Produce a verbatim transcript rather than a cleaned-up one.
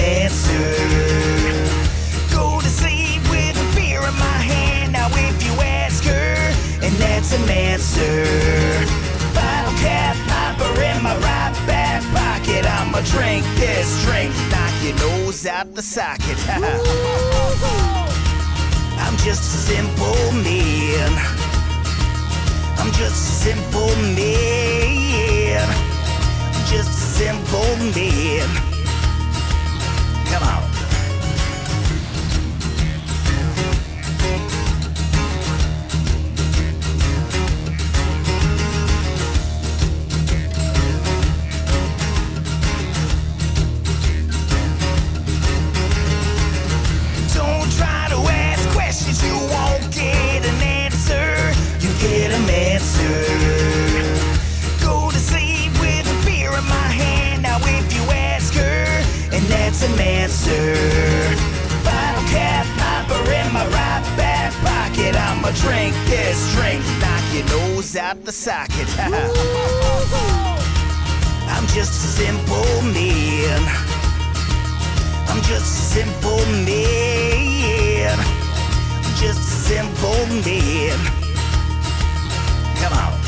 answer. Go to sleep with a beer in my hand. Now if you ask her, and that's an answer. Bottle cap popper in my right back pocket. I'ma drink this drink, knock your nose out the socket. I'm just a simple man. I'm just a simple man. I'm just a simple man. Come on. An answer. Bottle cap popper in my right back pocket. I'ma drink this drink, knock your nose out the socket. I'm just a simple man. I'm just a simple man. I'm just a simple man. Come on.